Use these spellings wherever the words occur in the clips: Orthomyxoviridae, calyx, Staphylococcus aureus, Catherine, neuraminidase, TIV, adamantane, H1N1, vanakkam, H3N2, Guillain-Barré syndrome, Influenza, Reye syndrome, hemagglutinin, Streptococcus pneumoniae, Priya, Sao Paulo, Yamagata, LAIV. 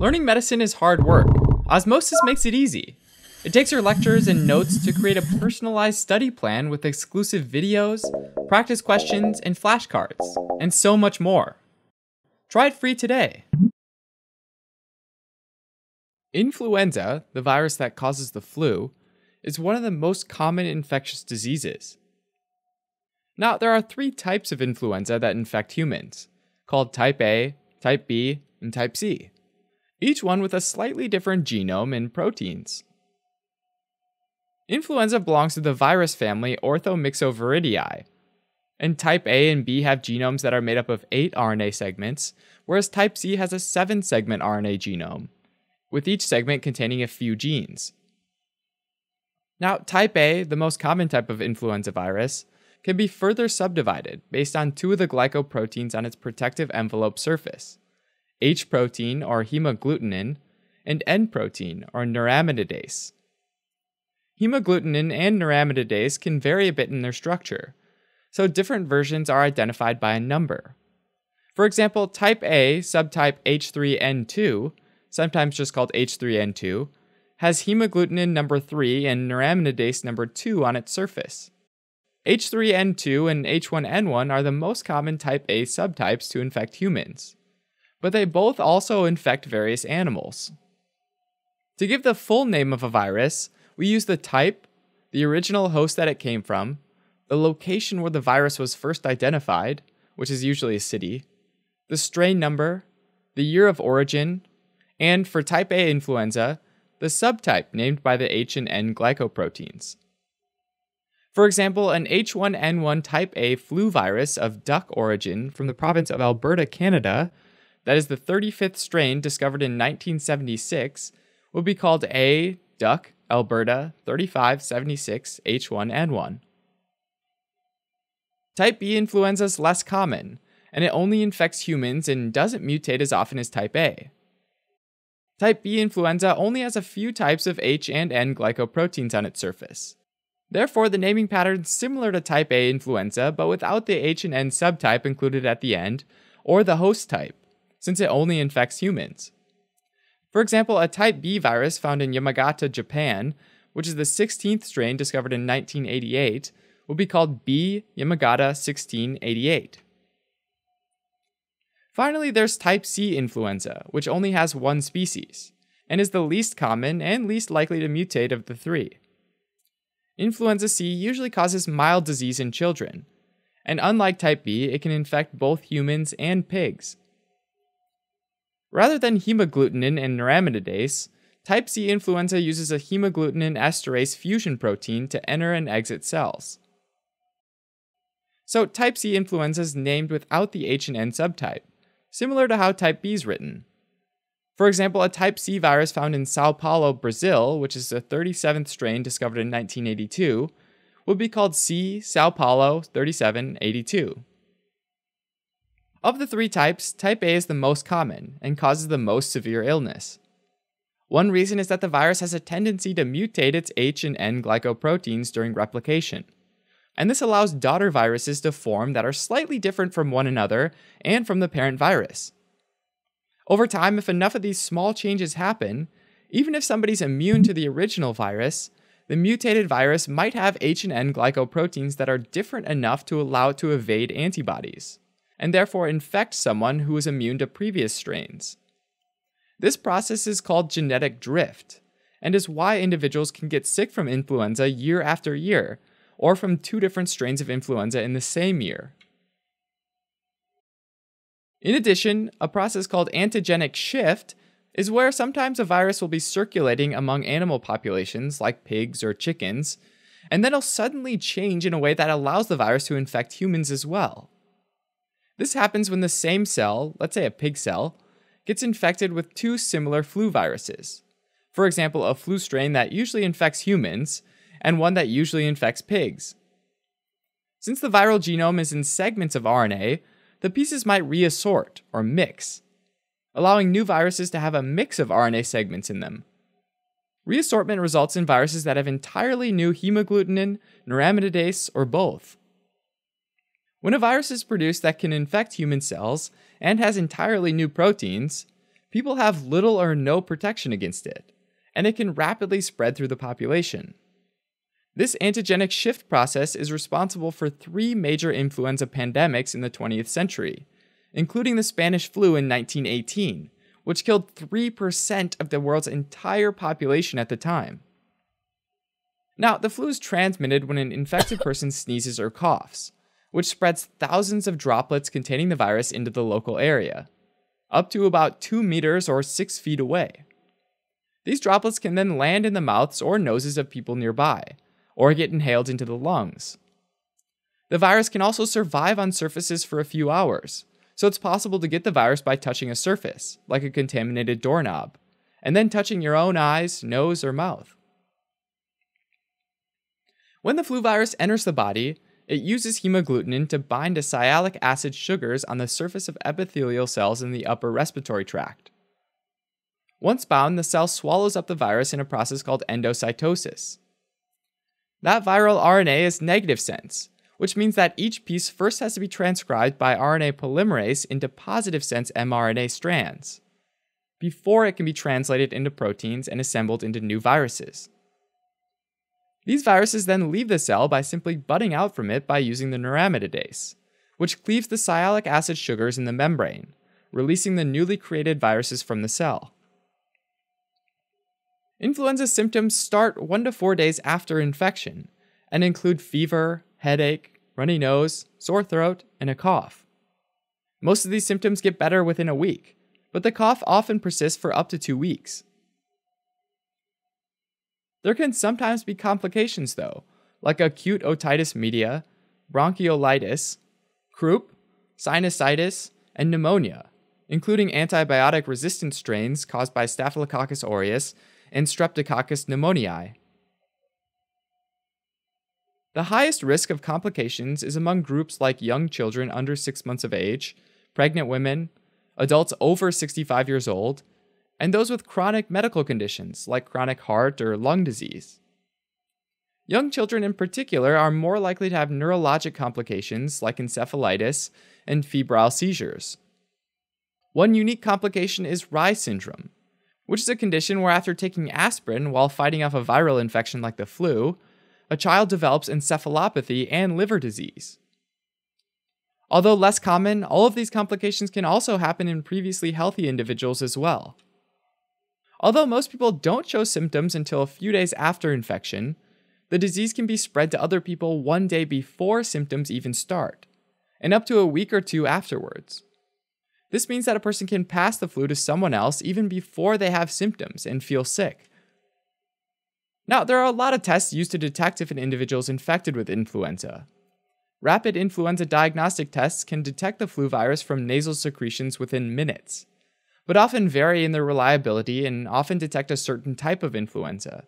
Learning medicine is hard work. Osmosis makes it easy. It takes her lectures and notes to create a personalized study plan with exclusive videos, practice questions, and flashcards, and so much more. Try it free today. Influenza, the virus that causes the flu, is one of the most common infectious diseases. Now, there are three types of influenza that infect humans, called type A, type B, and type C, each one with a slightly different genome and proteins. Influenza belongs to the virus family Orthomyxoviridae, and type A and B have genomes that are made up of 8 RNA segments, whereas type C has a 7-segment RNA genome, with each segment containing a few genes. Now, type A, the most common type of influenza virus, can be further subdivided based on two of the glycoproteins on its protective envelope surface, H protein or hemagglutinin, and N protein or neuraminidase. Hemagglutinin and neuraminidase can vary a bit in their structure, so different versions are identified by a number. For example, type A subtype H3N2, sometimes just called H3N2, has hemagglutinin number 3 and neuraminidase number 2 on its surface. H3N2 and H1N1 are the most common type A subtypes to infect humans, but they both also infect various animals. To give the full name of a virus, we use the type, the original host that it came from, the location where the virus was first identified, which is usually a city, the strain number, the year of origin, and for type A influenza, the subtype named by the H and N glycoproteins. For example, an H1N1 type A flu virus of duck origin from the province of Alberta, Canada, that is the 35th strain discovered in 1976, will be called A duck Alberta 3576 H1N1. Type B influenza is less common, and it only infects humans and doesn't mutate as often as type A. Type B influenza only has a few types of H and N glycoproteins on its surface. Therefore, the naming pattern is similar to type A influenza, but without the H and N subtype included at the end, or the host type, since it only infects humans. For example, a type B virus found in Yamagata, Japan, which is the 16th strain discovered in 1988, will be called B. Yamagata 1688. Finally, there's type C influenza, which only has one species, and is the least common and least likely to mutate of the three. Influenza C usually causes mild disease in children, and unlike type B, it can infect both humans and pigs. Rather than hemagglutinin and neuraminidase, type C influenza uses a hemagglutinin esterase fusion protein to enter and exit cells. So type C influenza is named without the H and N subtype, similar to how type B is written. For example, a type C virus found in Sao Paulo, Brazil, which is the 37th strain discovered in 1982, would be called C. Sao Paulo 3782. Of the three types, type A is the most common and causes the most severe illness. One reason is that the virus has a tendency to mutate its H and N glycoproteins during replication, and this allows daughter viruses to form that are slightly different from one another and from the parent virus. Over time, if enough of these small changes happen, even if somebody's immune to the original virus, the mutated virus might have H and N glycoproteins that are different enough to allow it to evade antibodies, and therefore infect someone who is immune to previous strains. This process is called genetic drift, and is why individuals can get sick from influenza year after year, or from two different strains of influenza in the same year. In addition, a process called antigenic shift is where sometimes a virus will be circulating among animal populations like pigs or chickens, and then it'll suddenly change in a way that allows the virus to infect humans as well. This happens when the same cell, let's say a pig cell, gets infected with two similar flu viruses. For example, a flu strain that usually infects humans and one that usually infects pigs. Since the viral genome is in segments of RNA, the pieces might reassort or mix, allowing new viruses to have a mix of RNA segments in them. Reassortment results in viruses that have entirely new hemagglutinin, neuraminidase, or both. When a virus is produced that can infect human cells and has entirely new proteins, people have little or no protection against it, and it can rapidly spread through the population. This antigenic shift process is responsible for 3 major influenza pandemics in the 20th century, including the Spanish flu in 1918, which killed 3% of the world's entire population at the time. Now, the flu is transmitted when an infected person sneezes or coughs, which spreads thousands of droplets containing the virus into the local area, up to about 2 meters or 6 feet away. These droplets can then land in the mouths or noses of people nearby, or get inhaled into the lungs. The virus can also survive on surfaces for a few hours, so it's possible to get the virus by touching a surface, like a contaminated doorknob, and then touching your own eyes, nose, or mouth. When the flu virus enters the body, it uses hemagglutinin to bind to sialic acid sugars on the surface of epithelial cells in the upper respiratory tract. Once bound, the cell swallows up the virus in a process called endocytosis. That viral RNA is negative sense, which means that each piece first has to be transcribed by RNA polymerase into positive sense mRNA strands, before it can be translated into proteins and assembled into new viruses. These viruses then leave the cell by simply budding out from it by using the neuraminidase, which cleaves the sialic acid sugars in the membrane, releasing the newly created viruses from the cell. Influenza symptoms start 1 to 4 days after infection, and include fever, headache, runny nose, sore throat, and a cough. Most of these symptoms get better within a week, but the cough often persists for up to 2 weeks. There can sometimes be complications though, like acute otitis media, bronchiolitis, croup, sinusitis, and pneumonia, including antibiotic-resistant strains caused by Staphylococcus aureus and Streptococcus pneumoniae. The highest risk of complications is among groups like young children under 6 months of age, pregnant women, adults over 65 years old, and those with chronic medical conditions like chronic heart or lung disease. Young children in particular are more likely to have neurologic complications like encephalitis and febrile seizures. One unique complication is Reye syndrome, which is a condition where after taking aspirin while fighting off a viral infection like the flu, a child develops encephalopathy and liver disease. Although less common, all of these complications can also happen in previously healthy individuals as well. Although most people don't show symptoms until a few days after infection, the disease can be spread to other people 1 day before symptoms even start, and up to a week or 2 afterwards. This means that a person can pass the flu to someone else even before they have symptoms and feel sick. Now, there are a lot of tests used to detect if an individual is infected with influenza. Rapid influenza diagnostic tests can detect the flu virus from nasal secretions within minutes, but often vary in their reliability and often detect a certain type of influenza,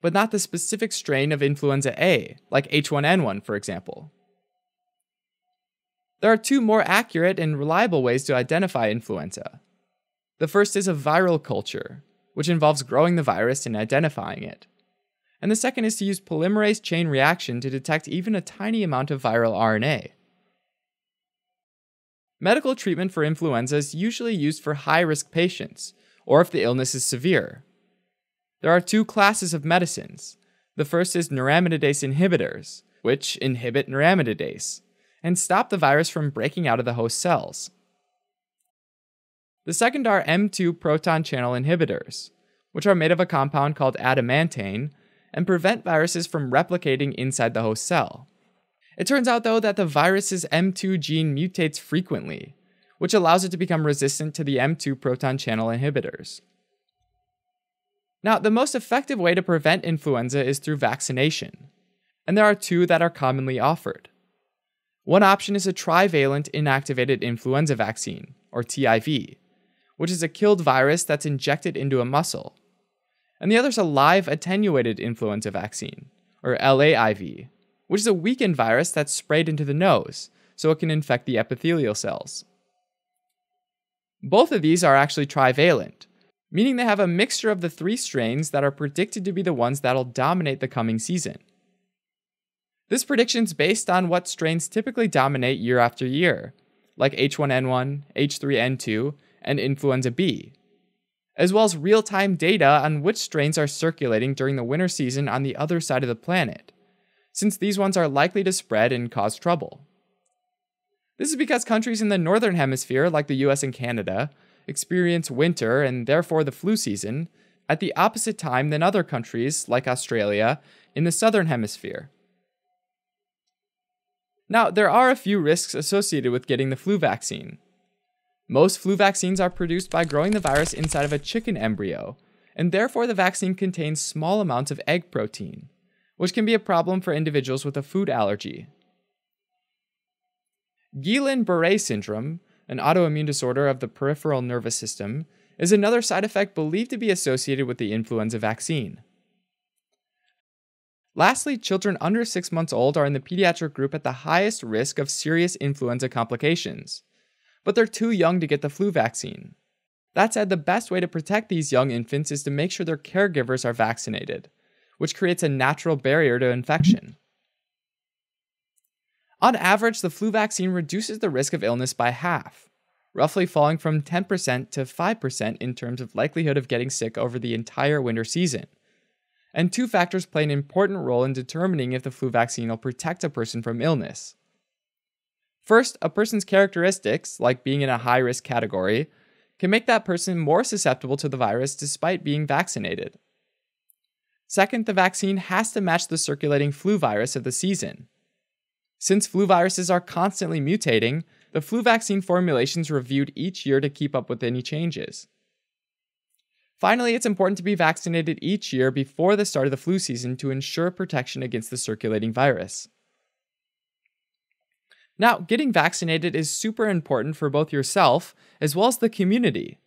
but not the specific strain of influenza A, like H1N1, for example. There are 2 more accurate and reliable ways to identify influenza. The first is a viral culture, which involves growing the virus and identifying it. And the second is to use polymerase chain reaction to detect even a tiny amount of viral RNA. Medical treatment for influenza is usually used for high-risk patients, or if the illness is severe. There are 2 classes of medicines. The first is neuraminidase inhibitors, which inhibit neuraminidase and stop the virus from breaking out of the host cells. The second are M2 proton channel inhibitors, which are made of a compound called adamantane and prevent viruses from replicating inside the host cell. It turns out though that the virus's M2 gene mutates frequently, which allows it to become resistant to the M2 proton channel inhibitors. Now, the most effective way to prevent influenza is through vaccination, and there are 2 that are commonly offered. One option is a trivalent inactivated influenza vaccine, or TIV, which is a killed virus that's injected into a muscle. And the other is a live attenuated influenza vaccine, or LAIV, which is a weakened virus that's sprayed into the nose, so it can infect the epithelial cells. Both of these are actually trivalent, meaning they have a mixture of the 3 strains that are predicted to be the ones that'll dominate the coming season. This prediction's based on what strains typically dominate year after year, like H1N1, H3N2, and influenza B, as well as real-time data on which strains are circulating during the winter season on the other side of the planet, since these ones are likely to spread and cause trouble. This is because countries in the northern hemisphere, like the US and Canada, experience winter and therefore the flu season at the opposite time than other countries, like Australia, in the southern hemisphere. Now, there are a few risks associated with getting the flu vaccine. Most flu vaccines are produced by growing the virus inside of a chicken embryo, and therefore the vaccine contains small amounts of egg protein, which can be a problem for individuals with a food allergy. Guillain-Barré syndrome, an autoimmune disorder of the peripheral nervous system, is another side effect believed to be associated with the influenza vaccine. Lastly, children under 6 months old are in the pediatric group at the highest risk of serious influenza complications, but they're too young to get the flu vaccine. That said, the best way to protect these young infants is to make sure their caregivers are vaccinated, which creates a natural barrier to infection. On average, the flu vaccine reduces the risk of illness by half, roughly falling from 10% to 5% in terms of likelihood of getting sick over the entire winter season. And two factors play an important role in determining if the flu vaccine will protect a person from illness. First, a person's characteristics, like being in a high-risk category, can make that person more susceptible to the virus despite being vaccinated. Second, the vaccine has to match the circulating flu virus of the season. Since flu viruses are constantly mutating, the flu vaccine formulation is reviewed each year to keep up with any changes. Finally, it's important to be vaccinated each year before the start of the flu season to ensure protection against the circulating virus. Now, getting vaccinated is super important for both yourself as well as the community,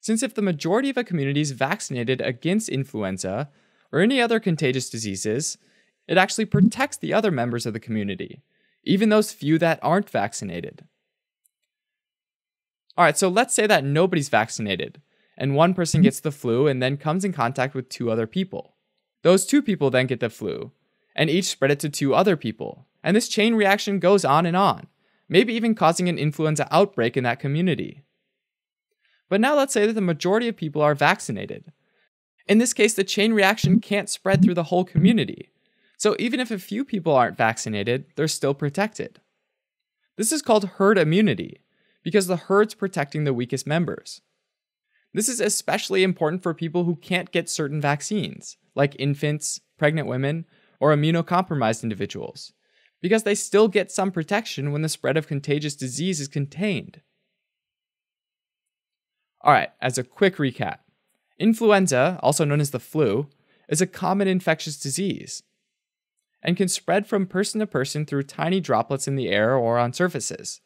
since if the majority of a community is vaccinated against influenza or any other contagious diseases, it actually protects the other members of the community, even those few that aren't vaccinated. Alright, so let's say that nobody's vaccinated, and one person gets the flu and then comes in contact with two other people. Those two people then get the flu, and each spread it to two other people. And this chain reaction goes on and on, maybe even causing an influenza outbreak in that community. But now let's say that the majority of people are vaccinated. In this case, the chain reaction can't spread through the whole community. So even if a few people aren't vaccinated, they're still protected. This is called herd immunity, because the herd's protecting the weakest members. This is especially important for people who can't get certain vaccines, like infants, pregnant women, or immunocompromised individuals, because they still get some protection when the spread of contagious disease is contained. Alright, as a quick recap, influenza, also known as the flu, is a common infectious disease, and can spread from person to person through tiny droplets in the air or on surfaces.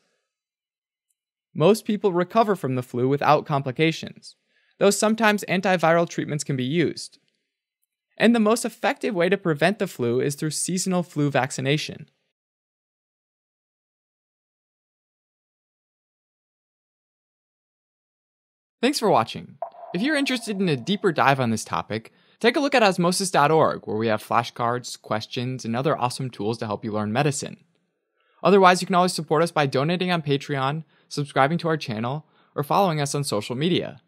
Most people recover from the flu without complications, though sometimes antiviral treatments can be used. And the most effective way to prevent the flu is through seasonal flu vaccination. Thanks for watching. If you're interested in a deeper dive on this topic, take a look at osmosis.org, where we have flashcards, questions, and other awesome tools to help you learn medicine. Otherwise, you can always support us by donating on Patreon, subscribing to our channel, or following us on social media.